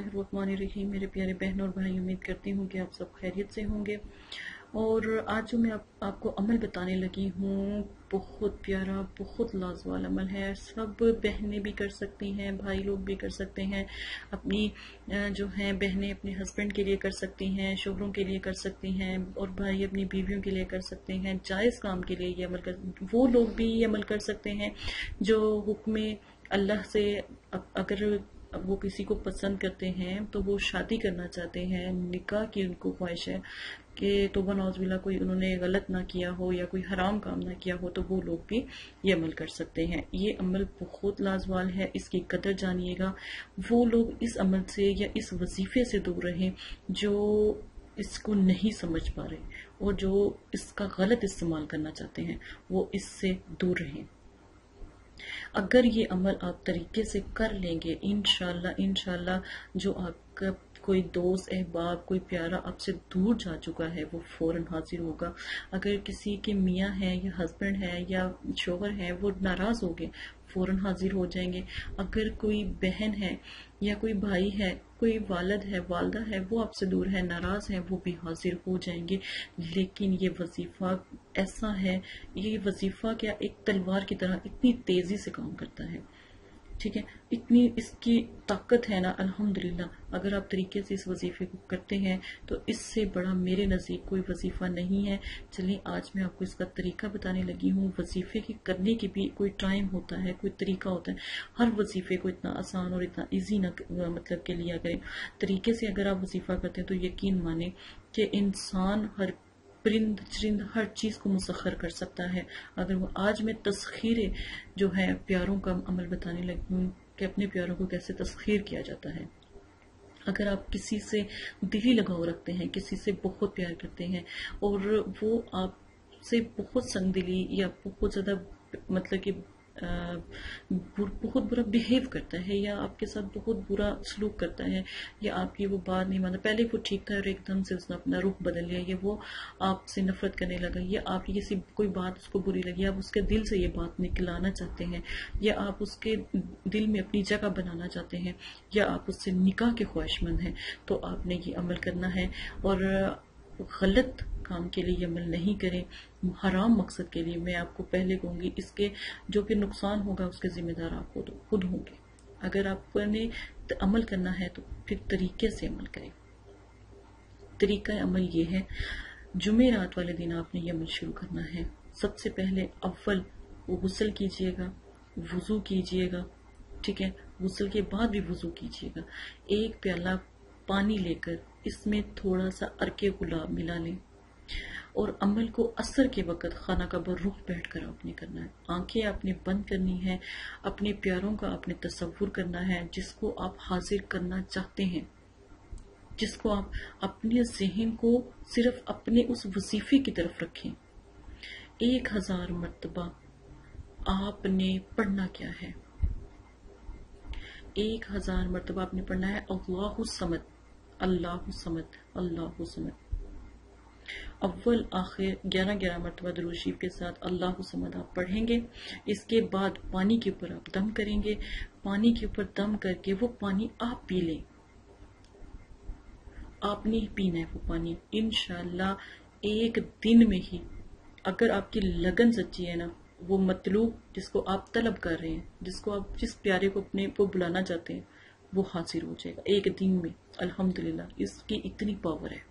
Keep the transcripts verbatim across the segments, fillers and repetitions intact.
रहीम। मेरे प्यारे बहन और भाई, उम्मीद करती हूँ कि आप सब खैरियत से होंगे। और आज जो मैं आप, आपको अमल बताने लगी हूँ, बहुत प्यारा, बहुत लाजवाब अमल है। सब बहनें भी कर सकती हैं, भाई लोग भी कर सकते हैं, अपनी जो हैं बहनें अपने हस्बैंड के लिए कर सकती हैं, शोहरों के लिए कर सकती हैं, और भाई अपनी बीवियों के लिए कर सकते हैं। जायज़ काम के लिए ये अमल कर वो लोग भी ये अमल कर सकते हैं जो हुक्म अल्लाह से, अगर वो किसी को पसंद करते हैं तो वो शादी करना चाहते हैं, निकाह की उनको ख्वाहिश है कि तौबा नौज़बिल्लाह कोई उन्होंने गलत ना किया हो या कोई हराम काम ना किया हो, तो वो लोग भी ये अमल कर सकते हैं। ये अमल बहुत लाजवाब है, इसकी कदर जानिएगा। वो लोग इस अमल से या इस वजीफे से दूर रहें जो इसको नहीं समझ पा रहे और जो इसका गलत इस्तेमाल करना चाहते हैं, वो इससे दूर रहें। अगर ये अमल आप तरीके से कर लेंगे, इंशाल्लाह इंशाल्लाह जो आपका कोई दोस्त, अहबाब, कोई प्यारा आपसे दूर जा चुका है, वो फौरन हाजिर होगा। अगर किसी के मियाँ हैं या हस्बैंड है या शोहर है, वो नाराज हो गए, फौरन हाजिर हो जाएंगे। अगर कोई बहन है या कोई भाई है, कोई वालद है, वालदा है, वो आपसे दूर है, नाराज है, वो भी हाजिर हो जाएंगे। लेकिन ये वजीफा ऐसा है, ये वजीफा क्या एक तलवार की तरह इतनी तेजी से काम करता है, ठीक है, इतनी इसकी ताकत है ना, अल्हम्दुलिल्लाह। अगर आप तरीके से इस वजीफे को करते हैं तो इससे बड़ा मेरे नज़दीक कोई वजीफा नहीं है। चलिए, आज मैं आपको इसका तरीका बताने लगी हूँ। वजीफे के करने की भी कोई टाइम होता है, कोई तरीका होता है। हर वजीफे को इतना आसान और इतना इजी ना मतलब के लिया करें। तरीके से अगर आप वजीफा करते हैं तो यकीन माने कि इंसान हर परिंद चरिंद हर चीज़ को मुसखर कर सकता है। अगर वो आज मैं तस्खीर जो है प्यारों का अमल बताने लगी हूँ कि अपने प्यारों को कैसे तस्खीर किया जाता है। अगर आप किसी से दिली लगाव रखते हैं, किसी से बहुत प्यार करते हैं और वो आपसे बहुत संगदिली या बहुत ज़्यादा मतलब कि आ, बहुत बुरा बिहेव करता है या आपके साथ बहुत बुरा सलूक करता है या आपकी वो बात नहीं मानता, पहले वो ठीक था और एकदम से उसने अपना रुख बदल लिया, या वो आपसे नफरत करने लगा, या आपकी किसी कोई बात उसको बुरी लगी, आप उसके दिल से ये बात निकलाना चाहते हैं, या आप उसके दिल में अपनी जगह बनाना चाहते हैं, या आप उससे निकाह के ख्वाहिशमंद हैं, तो आपने ये अमल करना है। और गलत काम के लिए ये अमल नहीं करें, हराम मकसद के लिए। मैं आपको पहले कहूँगी, इसके जो कि नुकसान होगा उसके जिम्मेदार आप खुद खुद होंगे। अगर आपने अमल करना है तो फिर तरीके से अमल करें। तरीका अमल ये है, जुमे रात वाले दिन आपने ये अमल शुरू करना है। सबसे पहले अव्वल गुस्ल कीजिएगा, वज़ू कीजिएगा, ठीक है, गुस्ल के बाद भी वज़ू कीजिएगा। एक प्याला पानी लेकर इसमें थोड़ा सा अरके गुलाब मिला लें और अमल को असर के वक़्त खाना का रुख बैठ कर आपने करना है। आंखें आपने बंद करनी है, अपने प्यारों का आपने तस्वुर करना है, जिसको आप हाजिर करना चाहते हैं, जिसको आप अपने जहन को सिर्फ अपने उस वजीफे की तरफ रखें। एक हजार मरतबा आपने पढ़ना क्या है, एक हजार मरतबा आपने पढ़ना है अल्लाहु समद, अल्लाहु समद, अल्लाहु समद। अव्वल आखिर ग्यारह ग्यारह मरतबा दुरूद शरीफ के साथ अल्लाहु समद आप पढ़ेंगे। इसके बाद पानी के ऊपर आप दम करेंगे। पानी के ऊपर दम करके वो पानी आप पी लें, आपने ही पीना है वो पानी। इंशाल्लाह एक दिन में ही, अगर आपकी लगन सच्ची है ना, वो मतलूब जिसको आप तलब कर रहे हैं, जिसको आप जिस प्यारे को अपने को बुलाना चाहते हैं, वो हाजिर हो जाएगा एक दिन में। अल्हम्दुलिल्लाह, इसकी इतनी पावर है।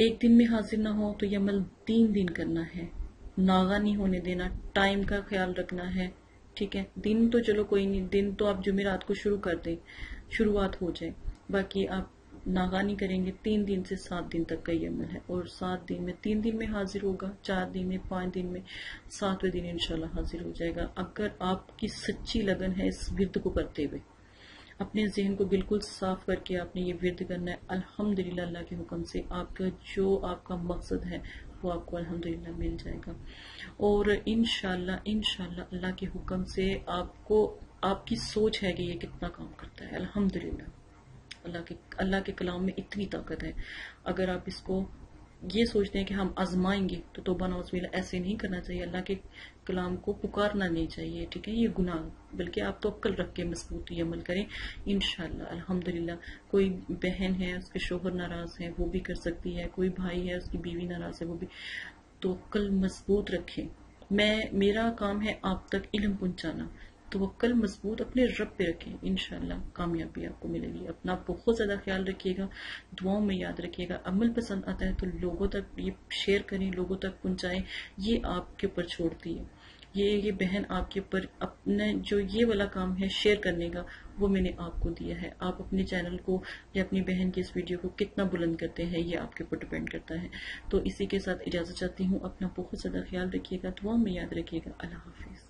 एक दिन में हाजिर ना हो तो ये अमल तीन दिन करना है। नागा नहीं होने देना, टाइम का ख्याल रखना है, ठीक है। दिन तो चलो कोई नहीं, दिन तो आप जुमेरात को शुरू कर दें, शुरुआत हो जाए, बाकी आप नागा नहीं करेंगे। तीन दिन से सात दिन तक का ये अमल है, और सात दिन में, तीन दिन में हाजिर होगा, चार दिन में, पाँच दिन में, सातवें दिन इंशाल्लाह हाजिर हो जाएगा। अगर आपकी सच्ची लगन है इस विर्द को करते हुए, अपने जहन को बिल्कुल साफ करके आपने ये विर्द करना है। अल्हम्दुलिल्लाह अल्लाह के हुक्म से आपका जो आपका मकसद है वो आपको अल्हम्दुलिल्लाह मिल जाएगा। और इंशाल्लाह इंशाल्लाह अल्लाह के हुक्म से आपको, आपकी सोच है कि ये कितना काम करता है। अल्हम्दुलिल्लाह अल्लाह के अल्लाह के कलाम में इतनी ताकत है। अगर आप इसको ये सोचते हैं कि हम आजमाएंगे तो तोबा नौज़बिल्ला, ऐसे नहीं करना चाहिए, अल्लाह के कलाम को पुकारना नहीं चाहिए, ठीक है, ये गुनाह। बल्कि आप तो अक्ल रख के मजबूती अमल करें इंशाल्लाह, अल्हम्दुलिल्लाह। कोई बहन है उसके शोहर नाराज है वो भी कर सकती है, कोई भाई है उसकी बीवी नाराज है वो भी, तो अक्ल मजबूत रखें। मैं मेरा काम है आप तक इल्म पहुँचाना, तो अक्ल मजबूत अपने रब पे रखें, इंशाल्लाह कामयाबी आपको मिलेगी। अपना बहुत ज़्यादा ख्याल रखिएगा, दुआओं में याद रखिएगा। अमल पसंद आता है तो लोगों तक ये शेयर करें, लोगों तक पहुँचाएं, ये आपके ऊपर छोड़ती है। ये ये बहन आपके ऊपर अपना जो ये वाला काम है शेयर करने का, वो मैंने आपको दिया है। आप अपने चैनल को या अपनी बहन की इस वीडियो को कितना बुलंद करते हैं ये आपके ऊपर डिपेंड करता है। तो इसी के साथ इजाज़त चाहती हूँ, अपना बहुत ज़्यादा ख्याल रखिएगा, दुआ में याद रखिएगा। अल्लाह हाफिज़।